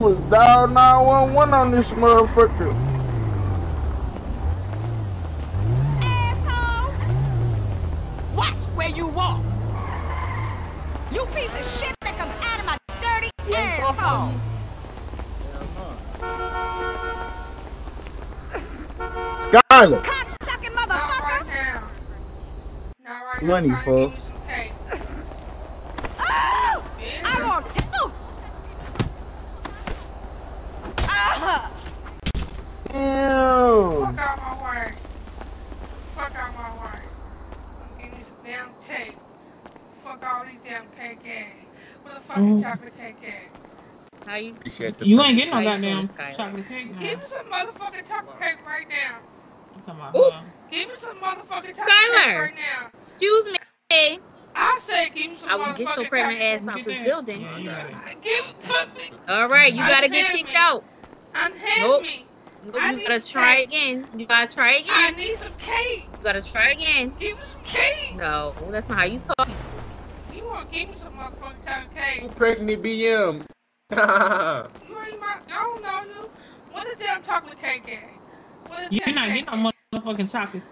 was dial 911 on this motherfucker. Asshole! Watch where you walk. You piece of shit that comes out of my dirty asshole. Skylar. Cocksucking motherfucker. Not right now. Not right now. Money, folks. You ain't getting no goddamn chocolate cake. Give me some motherfucking chocolate cake right now. Give me some motherfucking chocolate cake right now. Excuse me. I said give me some motherfucking chocolate cake. I will get your pregnant ass out this building. All right, you gotta get kicked out. Unhand me. You gotta try again. You gotta try again. I need some cake. You gotta try again. Give me some cake. No, that's not how you talk. You wanna give me some motherfucking chocolate cake? You pregnant BM. You ain't my, I don't know you. What the damn chocolate cake at? What the damn cake at? You're not getting no motherfucking chocolate.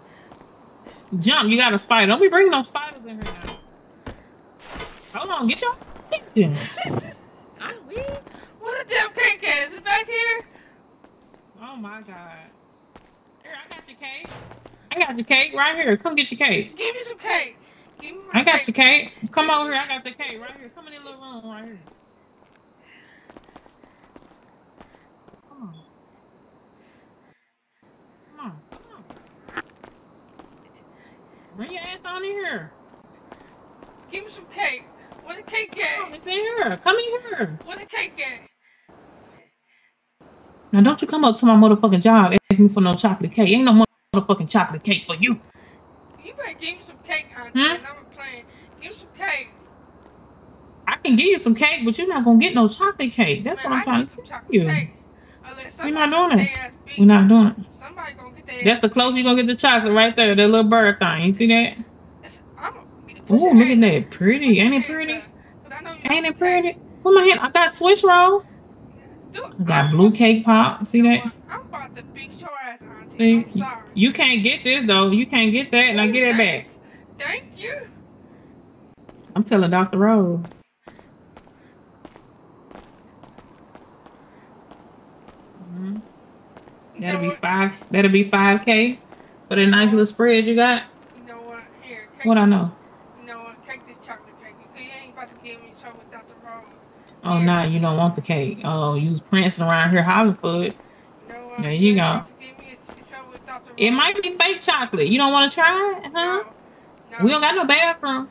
Jump, you got a spider. Don't be bringing no spiders in here now. Hold on, get your in. What the damn cake at? Is it back here? Oh my god. Here, I got your cake. I got your cake right here. Come get your cake. Give me some cake. Give me my cake. Your cake. Come over here. I got the cake right here. Come in this little room right here. Bring your ass on in here. Give me some cake. Where the cake at? Oh, it's in here. Come in here. Where the cake at? Now don't you come up to my motherfucking job asking me for no chocolate cake. Ain't no motherfucking chocolate cake for you. You better give me some cake, Andre. Hmm? I'm playing. Give me some cake. I can give you some cake, but you're not gonna get no chocolate cake. That's what I'm trying to tell you. Cake. We're not doing it. We're not doing it. Somebody gonna get their That's the closest you're gonna get the chocolate right there. That little bird thing. You see that? Oh, look at that. Pretty. Ain't it pretty? Ain't it pretty? Put my hand. I got Swiss rolls. I got blue cake pop. See that? I'm about to beat your ass, Auntie. I'm sorry. You can't get this, though. You can't get that. Now get it back. Thank you. I'm telling Dr. Rose. That'll be five. That'll be 5K for the nice little spread you got. You know what? Here, cake what I know. You know what? Cake this chocolate cake. You ain't about to give me trouble without the wrong. Oh no, nah, you don't want the cake. Oh, you was prancing around here hollering for it. You know what? There you go. It might be fake chocolate. You don't want to try it, huh? No. We don't got no bathroom.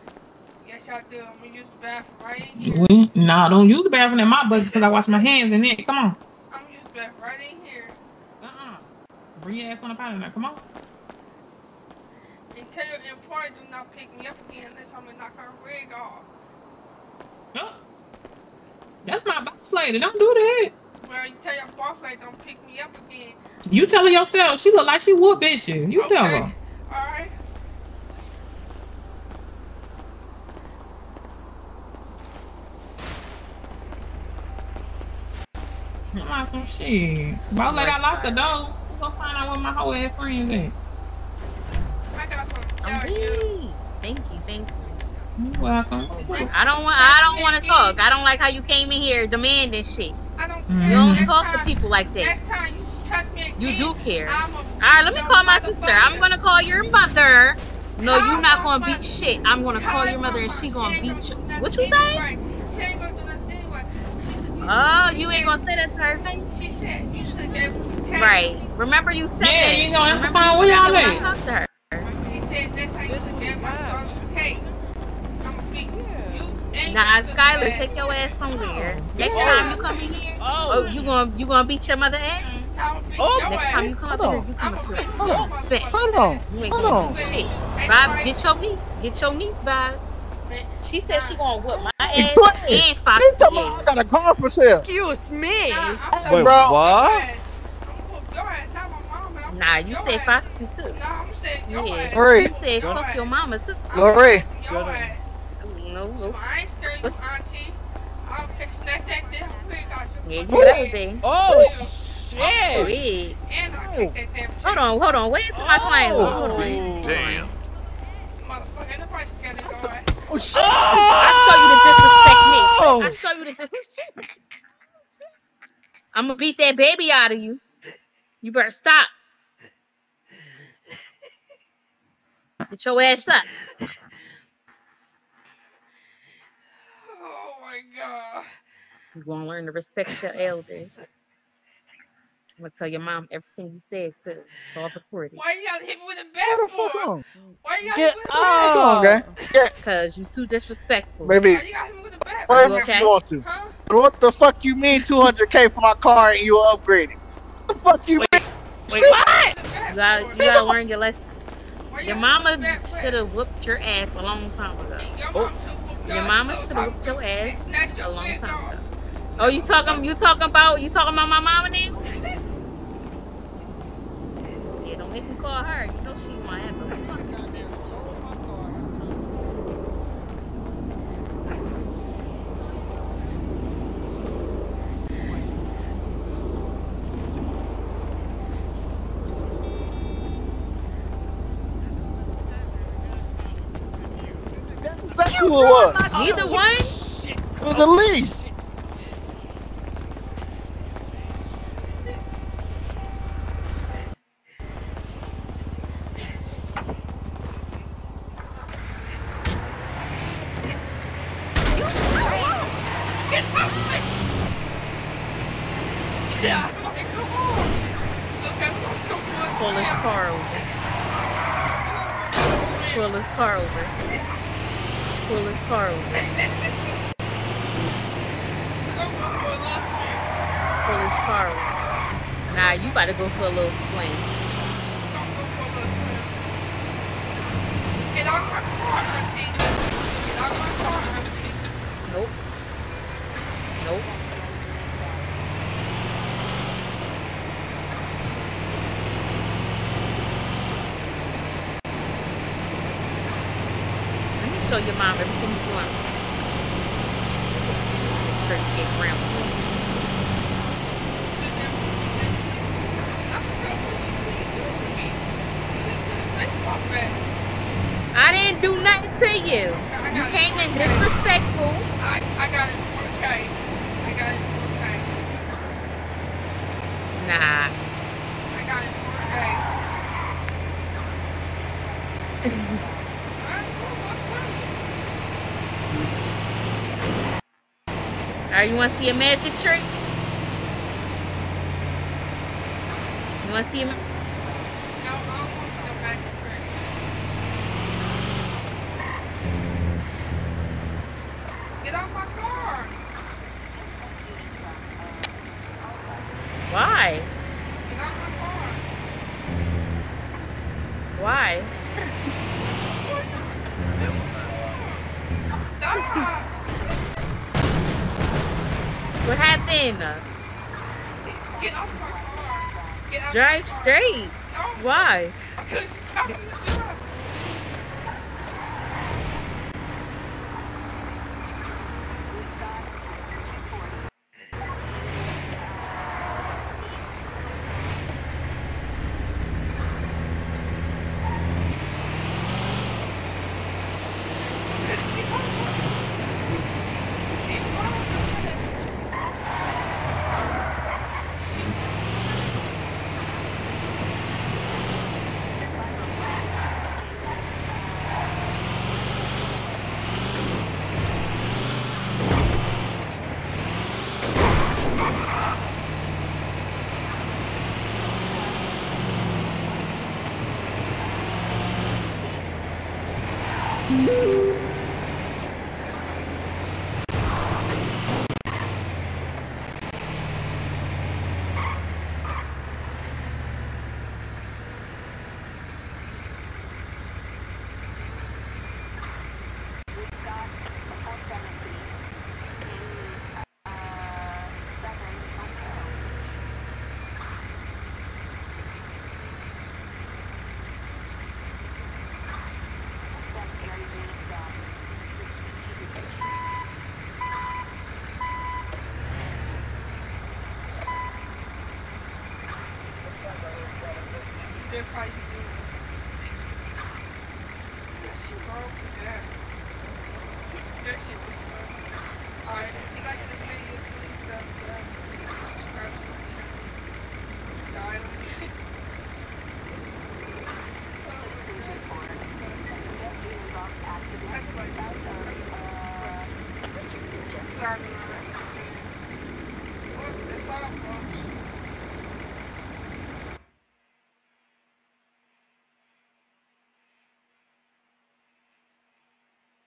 Yes, I do. I'm gonna use the bathroom right in here. Nah, don't use the bathroom in my bucket because I wash my hands in it. Come on. I'm gonna use the bathroom right in here. Bring your ass on the pattern now, come on. And tell your employer do not pick me up again unless I'm gonna knock her wig off. Oh. That's my boss lady, don't do that. Well, you tell your boss lady don't pick me up again. You tell her yourself, she look like she would bitches. You tell her. Alright. Come on, some shit. Boss lady, I locked the door. Go find out where my whole ass friends at. I got some thank you, thank you. You're welcome. I don't want to talk. I don't like how you came in here demanding shit. I don't care. You don't talk to people like that. Next time you touch me again, you do care. Alright, let me call my sister. I'm gonna call your mother. No, you're not gonna beat shit. I'm gonna call your mother and she gonna beat you. What you say? She ain't gonna do nothing anyway. Oh, you ain't gonna say that to her face? She said you should have gave her some cake. Right. Remember you said that. Yeah, you know, that's the phone. Where y'all at? She said that's how you should give my daughter some cake. I'm gonna beat you. Nah, Skylar, take your ass somewhere. Next time you come in here, you gonna beat your mother ass? Next time you come in here, you come up with respect. You ain't gonna do shit. Vibes, get your niece. Get your niece, Vibes. She said she gonna whip my ass and Foxy. I got a car for sale. Excuse me. Wait, what? Nah, you said Foxy too. No, I'm saying you said fuck your mama too. Lori. No, no. I ain't scared, Auntie. I don't care snatch that damn wig out your pocket. Oh, shit. Wig. And I kicked that damn shit. Hold on. Wait until my plane. Hold on. Damn. Motherfucker, ain't nobody scared to go out. Oh, shit. I saw you to disrespect me. I'm going to beat that baby out of you. You better stop. Get your ass up. Oh my God. You're going to learn to respect your elders. I'm going to tell your mom everything you said to her. It's all recorded. Why you got to hit me with a bat for? Why you got to hit me with a bat for? Because you too disrespectful. Maybe. Why you got to hit me with a bat for? You okay? Huh? What the fuck you mean 200K for my car and you upgrade it? What the fuck you mean? Wait, what? You gotta learn your lesson. Your mama should have whooped your ass a long time ago. Your mama should have whooped your ass a long time ago. Oh, you talking about my mama now? Yeah, don't make me call her. You know she might have a fuck y'all down. Neither one? It was the least. Yeah. Pull his car over. Pull his car over. Pull his car over. Nah, you about to go for a little swing. Don't go for a little swing. Get out my car, auntie. Get out my car, auntie. Nope. Show your mom everything you want. Make sure you get ground clean. I didn't do nothing to you. You came in disrespectful. I got it 4K. Nah. I got it 4K. Alright, you want to see a magic trick? You want to see a magic trick? No, I don't want to see no magic trick. Get out my car! Why? Get out my car. Why? Stop! What happened? Get off my car. Get off drive my car. Straight. No. Why? just how you do it. That shit wrong for that. That shit was wrong. Alright, if you like this video, please thumbs up and subscribe to my channel.